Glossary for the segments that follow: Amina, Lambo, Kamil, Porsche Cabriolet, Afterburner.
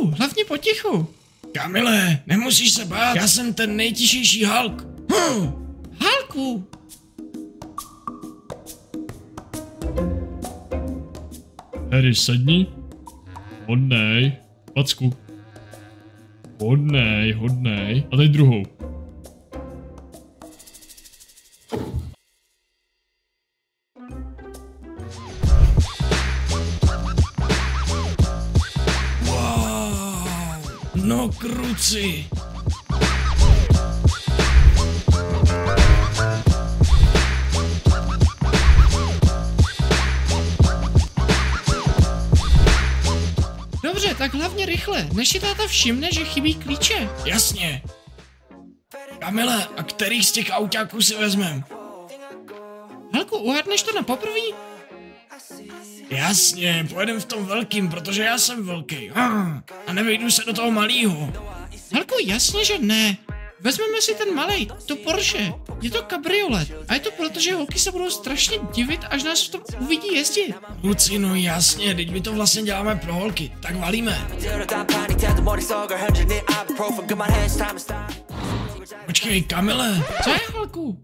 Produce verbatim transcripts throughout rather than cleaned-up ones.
potichu, hlavně potichu. Kamile, nemusíš se bát, já jsem ten nejtišejší Hulk. Hm. Hulku. Harry, sedni. Hodnej. Packu. Hodnej, hodnej. A teď druhou. No kruci. Dobře, tak hlavně rychle, než si táta všimne, že chybí klíče. Jasně. Kamile, a kterých z těch autáků si vezmem? Halku, uhádneš to na poprví? Jasně, pojedem v tom velkým, protože já jsem velký. A nevejdu se do toho malýho. Halku, jasně, že ne. Vezmeme si ten malej, to Porsche. Je to kabriolet. A je to proto, že holky se budou strašně divit, až nás v tom uvidí jezdit. Kluci, no jasně, teď my to vlastně děláme pro holky. Tak valíme. Počkej, Kamile. Co je, Halku?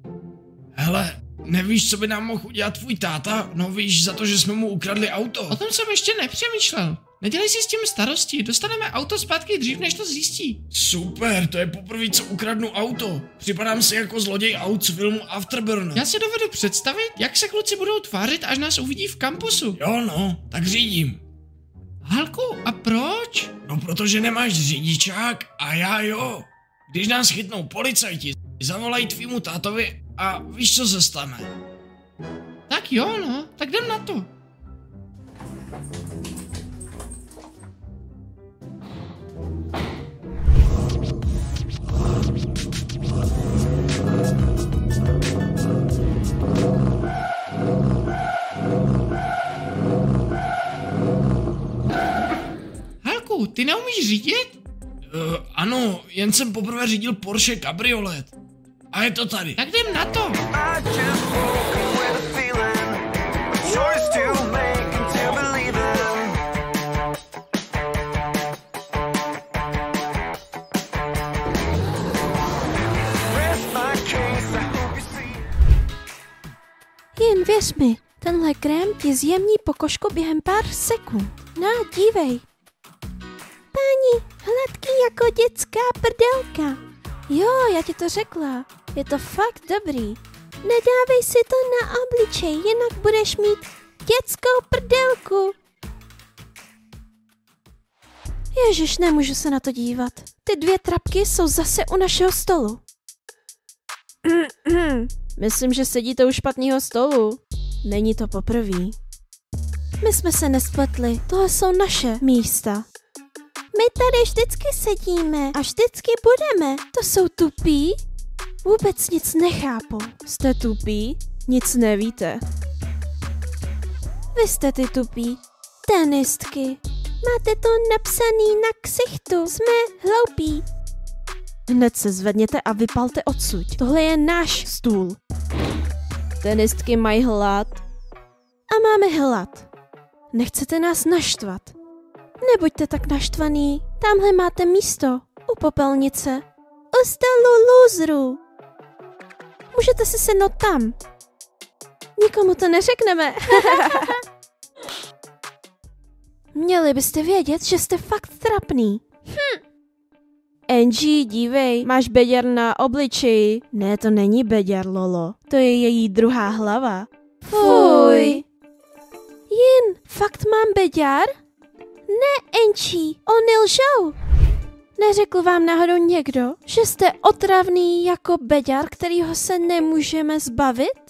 Hele. Nevíš, co by nám mohl udělat tvůj táta? No víš, za to, že jsme mu ukradli auto. O tom jsem ještě nepřemýšlel. Nedělej si s tím starosti, dostaneme auto zpátky dřív, než to zjistí. Super, to je poprvé, co ukradnu auto. Připadám si jako zloděj aut z filmu Afterburner. Já si dovedu představit, jak se kluci budou tvářit, až nás uvidí v kampusu. Jo no, tak řídím. Halku, a proč? No protože nemáš řidičák a já jo. Když nás chytnou policajti, zavolají tvýmu tátovi a víš, co se stane. Tak jo, no, tak jdem na to. Halku, ty neumíš řídit? Uh, ano, jen jsem poprvé řídil Porsche Cabriolet. A je to tady. Tak jdem na to. Jen věř mi, tenhle krém ti zjemní pokožku během pár sekund. No, dívej. Páni, hladký jako dětská prdelka. Jo, já ti to řekla. Je to fakt dobrý. Nedávej si to na obličej, jinak budeš mít dětskou prdelku. Ježiš, nemůžu se na to dívat. Ty dvě trapky jsou zase u našeho stolu. Myslím, že sedíte u špatného stolu. Není to poprvé. My jsme se nespletli. Tohle jsou naše místa. My tady vždycky sedíme a vždycky budeme. To jsou tupí? Vůbec nic nechápu. Jste tupí? Nic nevíte. Vy jste ty tupí. Tenistky. Máte to napsaný na ksichtu. Jsme hloupí. Hned se zvedněte a vypalte odsud. Tohle je náš stůl. Tenistky mají hlad. A máme hlad. Nechcete nás naštvat. Nebuďte tak naštvaný, tamhle máte místo, u popelnice, u stolu lůzrů. Můžete si sednout tam. Nikomu to neřekneme. Měli byste vědět, že jste fakt trapný. Hm. Angie, dívej, máš beďar na obličeji. Ne, to není beďar, Lolo, to je její druhá hlava. Fuj. Jin, fakt mám beďar? Ne, Enčí, oni lžou. Neřekl vám náhodou někdo, že jste otravný jako beďar, kterýho se nemůžeme zbavit?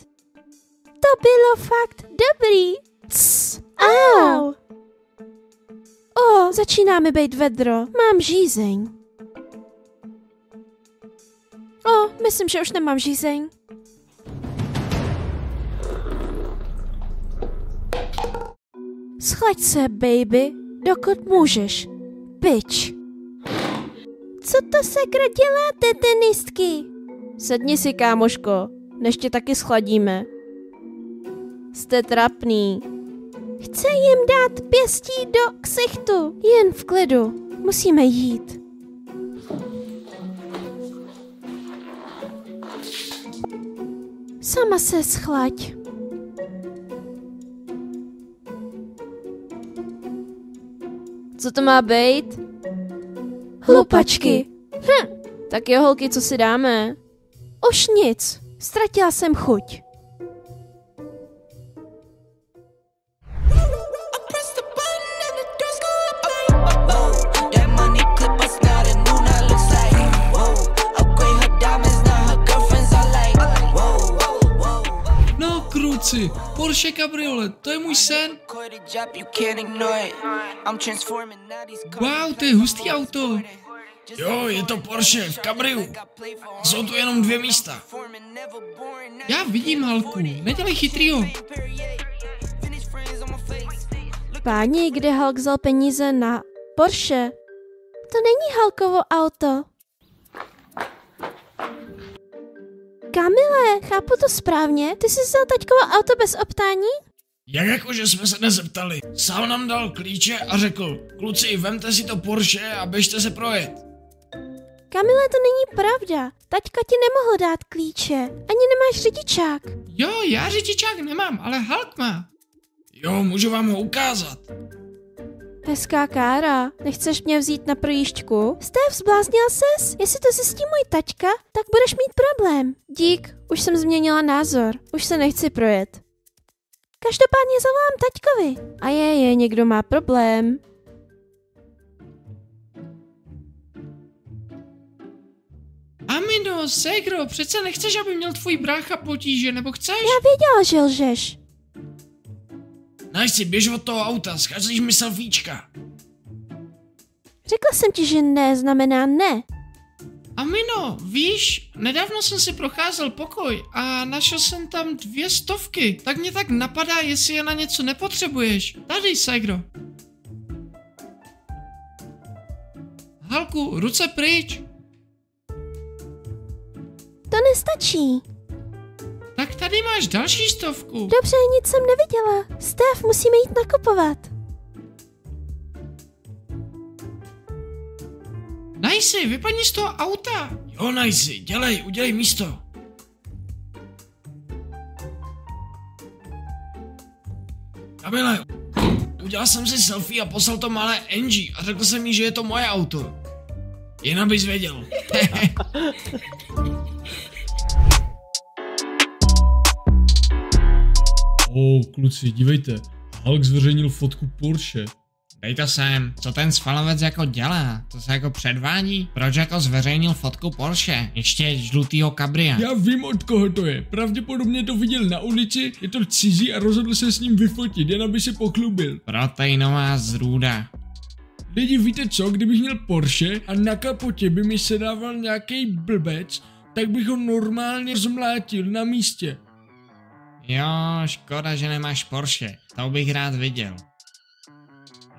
To bylo fakt dobrý. Cs, au. O, začíná mi být vedro, mám žízeň. O, myslím, že už nemám žízeň. Schlaď se, baby. Dokud můžeš, pič. Co to sakra děláte, tenistky? Sedni si, kámoško, než tě taky schladíme. Jste trapný. Chce jim dát pěstí do ksichtu, jen v klidu. Musíme jít. Sama se schlaď. Co to má být? Hlupačky. Hm. Tak jo, holky, co si dáme? Už nic. Ztratila jsem chuť. Porsche Cabriolet, to je můj sen. Wow, to je hustý auto. Jo, je to Porsche v kabriu. Jsou tu jenom dvě místa. Já vidím, halku, nedělej chytrýho. Páni, kde Hulk vzal peníze na Porsche? To není Hulkovo auto. Kamile, chápu to správně? Ty jsi vzal taťkovo auto bez optání? Jak jakože jsme se nezeptali. Sám nám dal klíče a řekl, kluci, vemte si to Porsche a běžte se projet. Kamile, to není pravda. Taťka ti nemohl dát klíče. Ani nemáš řidičák. Jo, já řidičák nemám, ale Hulk má. Jo, můžu vám ho ukázat. Hezká kára, nechceš mě vzít na projížďku? Stef, zbláznil ses? Jestli to zjistí můj taťka, tak budeš mít problém. Dík, už jsem změnila názor, už se nechci projet. Každopádně zavolám taťkovi. A je, je, někdo má problém. Amino, ségro, přece nechceš, aby měl tvůj brácha potíže, nebo chceš? Já věděla, že lžeš. Náš si, běž od toho auta, scházíš mi selfiečka. Řekla jsem ti, že ne, znamená ne. Amino, víš, nedávno jsem si procházel pokoj a našel jsem tam dvě stovky. Tak mě tak napadá, jestli je na něco nepotřebuješ. Tady, ségro. Halku, ruce pryč. To nestačí. Tak tady máš další stovku. Dobře, nic jsem neviděla. Stef, musíme jít nakupovat. Najsi, vypadni z toho auta. Jo, Najsi, dělej, udělej místo. Kamile, udělal jsem si selfie a poslal to malé Angie a řekl jsem jí, že je to moje auto. Jen abys věděl. O, oh, kluci, dívejte, Hulk zveřejnil fotku Porsche. Dej to sem, co ten svalovec jako dělá, to se jako předvádí? Proč jako zveřejnil fotku Porsche, ještě žlutýho kabria? Já vím, od koho to je, pravděpodobně to viděl na ulici, je to cizí a rozhodl se s ním vyfotit, jen aby se pochlubil. Proteinová zrůda. Lidi, víte co, kdybych měl Porsche a na kapotě by mi sedával nějaký blbec, tak bych ho normálně zmlátil na místě. Jo, škoda, že nemáš Porsche, to bych rád viděl.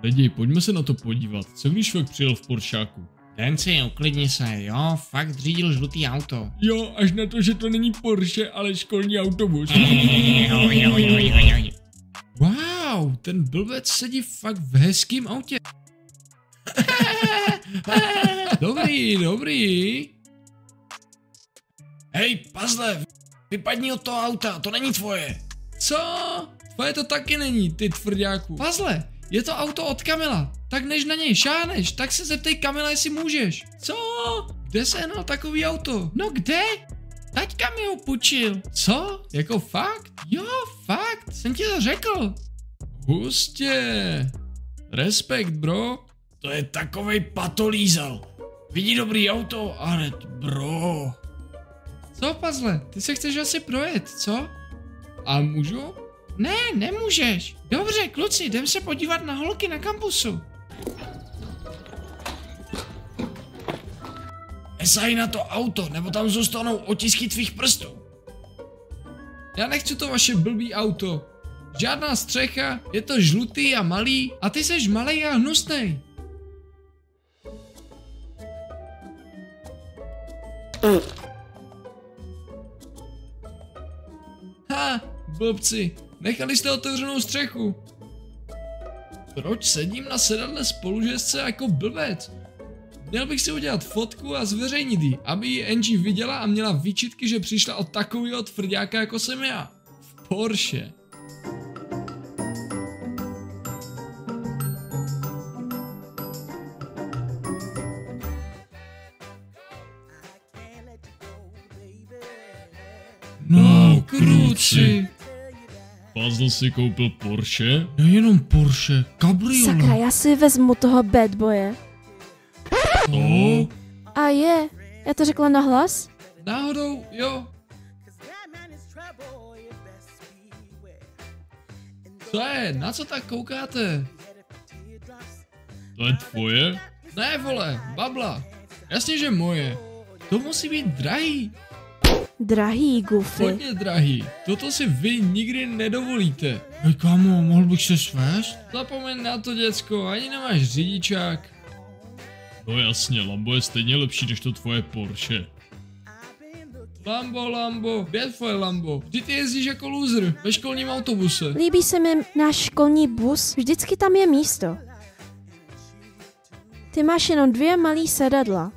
Lidi, pojďme se na to podívat, co když fakt přijel v Poršáku? Denci, uklidni se, jo, fakt řídil žlutý auto. Jo, až na to, že to není Porsche, ale školní autobus. Wow, ten blbec sedí fakt v hezkým autě. Dobrý, dobrý. Hej, pazle! Vypadni od toho auta, to není tvoje. Co? Tvoje to taky není, ty tvrďáku. Pazle, je to auto od Kamila. Tak než na něj šáneš, tak se zeptej Kamila, jestli můžeš. Co? Kde se hnal takový auto? No kde? Taťka mi ho půjčil. Co? Jako fakt? Jo, fakt, jsem ti to řekl. Hustě. Respekt, bro. To je takovej patolízal. Vidí dobrý auto a hned bro. Co, Pazle, ty se chceš asi projet, co? A můžu? Ne, nemůžeš. Dobře, kluci, jdem se podívat na holky na kampusu. Nesahej na to auto, nebo tam zůstanou otisky tvých prstů. Já nechci to vaše blbý auto. Žádná střecha, je to žlutý a malý a ty seš malej a hnusnej. Mm. Ha, blbci, nechali jste otevřenou střechu. Proč sedím na sedadle spolužezdce jako blbec? Měl bych si udělat fotku a zveřejnit ji, aby ji Angie viděla a měla výčitky, že přišla od takového tvrdáka jako jsem já. V Porsche. No, kruci. Puzzle si koupil Porsche? Nejenom Porsche, kabriolet. Sakra, já si vezmu toho bad boye. No. A je, já to řekla nahlas? Náhodou, jo. Co je, na co tak koukáte? To je tvoje? Ne vole, babla. Jasně, že moje. To musí být drahý. Drahý, Goofy. Hodně drahý. Toto si vy nikdy nedovolíte. Hej kámo, mohl bych se svést? Zapomeň na to, děcko, ani nemáš řidičák. No jasně, Lambo je stejně lepší než to tvoje Porsche. Lambo, Lambo, kde je tvoje Lambo? Vždy ty jezdíš jako loser, ve školním autobuse. Líbí se mi náš školní bus, vždycky tam je místo. Ty máš jenom dvě malý sedadla.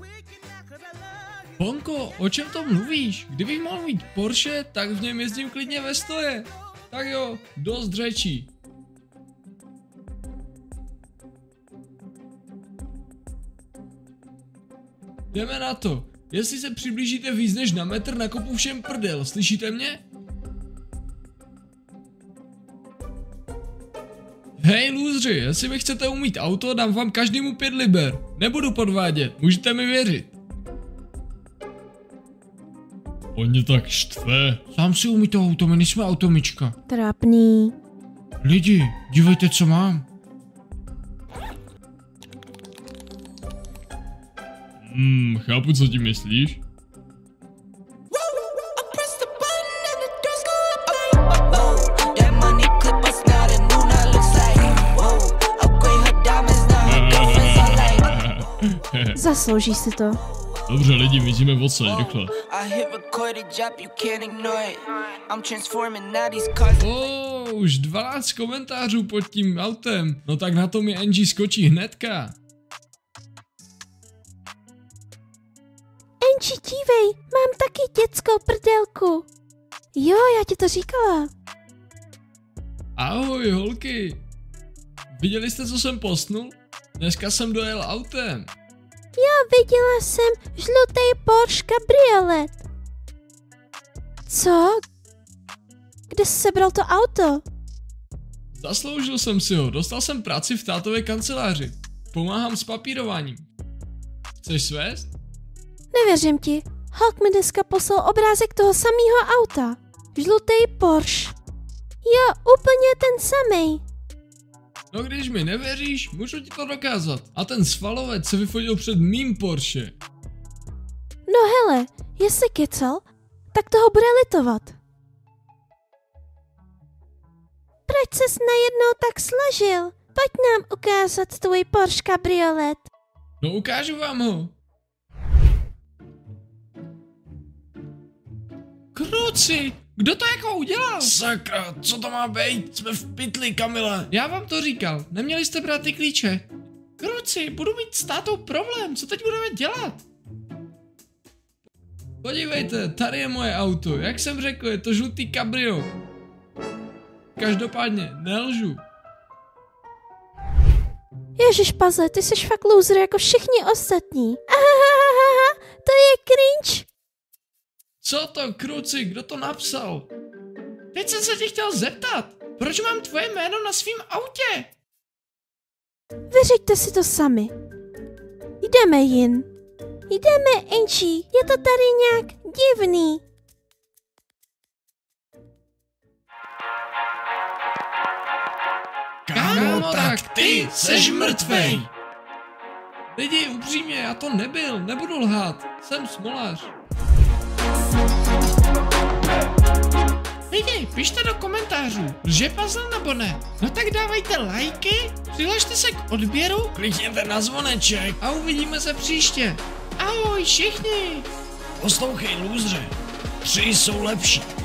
Bonko, o čem to mluvíš? Kdybych mohl mít Porsche, tak v něm jezdím klidně ve stoje. Tak jo, dost řečí. Jdeme na to. Jestli se přiblížíte víc než na metr, nakopu všem prdel, slyšíte mě? Hej lůzři, jestli mi chcete umýt auto, dám vám každému pět liber. Nebudu podvádět, můžete mi věřit. On mě tak štve. Sám si umí to auto, my nejsme automička. Trápný. Lidi, dívejte, co mám. Hmm, chápu, co ti myslíš. Zaslouží si to. Dobře lidi, vidíme voce, rychle. Oh, už dvanáct komentářů pod tím autem. No tak na to mi Angie skočí hnedka. Angie, dívej, mám taky dětskou prdelku. Jo, já ti to říkala. Ahoj holky. Viděli jste, co jsem postnul? Dneska jsem dojel autem. Jo, viděla jsem žlutý Porsche Cabriolet. Co? Kde jsi sebral to auto? Zasloužil jsem si ho, dostal jsem práci v tátově kanceláři. Pomáhám s papírováním. Chceš svést? Nevěřím ti, Hulk mi dneska poslal obrázek toho samého auta. Žlutý Porsche. Jo, úplně ten samý. No když mi nevěříš, můžu ti to dokázat. A ten svalovec se vyfotil před mým Porsche. No hele, jestli kecal, tak toho bude litovat. Proč ses najednou tak složil? Pojď nám ukázat tvůj Porsche Cabriolet. No ukážu vám ho. Kruci! Kdo to jako udělal? Sakra, co to má být? Jsme v pytli, Kamile. Já vám to říkal, neměli jste brát ty klíče. Kruci, budu mít s tátou problém, co teď budeme dělat? Podívejte, tady je moje auto, jak jsem řekl, je to žlutý kabrio. Každopádně, nelžu. Ježiš Puzzle, ty jsi fakt loser jako všichni ostatní. Ahahaha, to je cringe. Co to, kruci, kdo to napsal? Teď jsem se tě chtěl zeptat, proč mám tvoje jméno na svém autě? Vyřiďte si to sami. Jdeme jin. Jdeme, Angie, je to tady nějak divný. Kámo, tak ty seš mrtvej. Lidi, upřímně, já to nebyl, nebudu lhát, jsem smolař. Lidi, pište do komentářů, lže Puzzle nebo ne. No tak dávejte lajky, přihlašte se k odběru, klikněte na zvoneček a uvidíme se příště. Ahoj všichni. Poslouchej lůzře, tři jsou lepší.